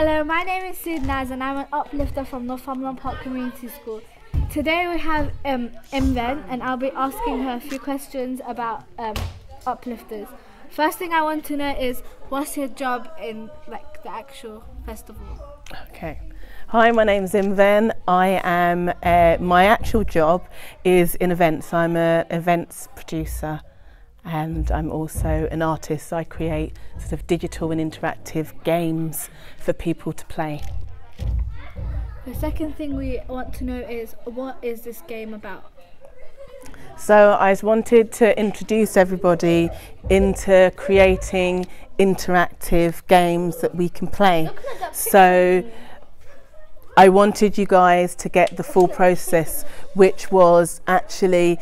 Hello, my name is Sudenaz and I'm an uplifter from Northumberland Park Community School. Today we have Imwen and I'll be asking her a few questions about uplifters. First thing I want to know is, what's your job in the actual festival? Okay. Hi, my name's Imwen. I am, my actual job is in events. I'm an events producer and I'm also an artist. I create sort of digital and interactive games for people to play. The second thing we want to know is, what is this game about? So I just wanted to introduce everybody into creating interactive games that we can play. So I wanted you guys to get the full process, which was actually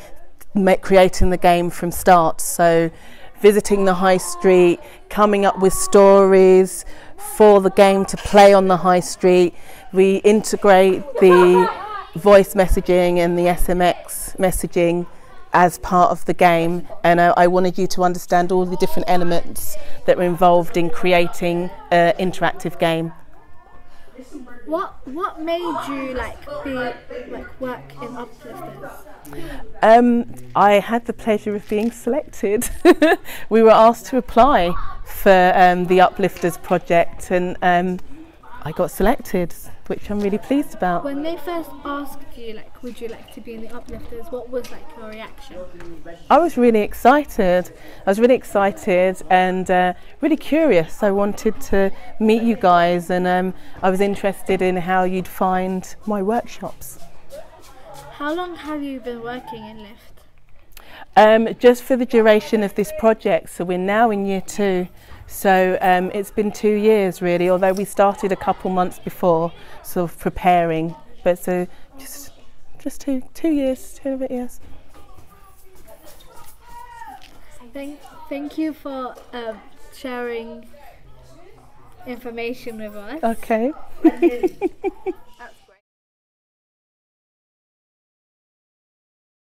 creating the game from start. So visiting the high street, coming up with stories for the game to play on the high street. We integrate the voice messaging and the SMS messaging as part of the game, and I wanted you to understand all the different elements that were involved in creating an interactive game. What made you work in Uplifters? I had the pleasure of being selected. We were asked to apply for the Uplifters project, and I got selected, which I'm really pleased about. When they first asked you, would you like to be in the Uplifters, what was your reaction? I was really excited. And really curious. I wanted to meet you guys, and I was interested in how you'd find my workshops. How long have you been working in Lift? Just for the duration of this project, so we're now in year 2. So it's been 2 years really, although we started a couple months before, sort of preparing, but so just two and a bit years. Thank you for sharing information with us. Okay.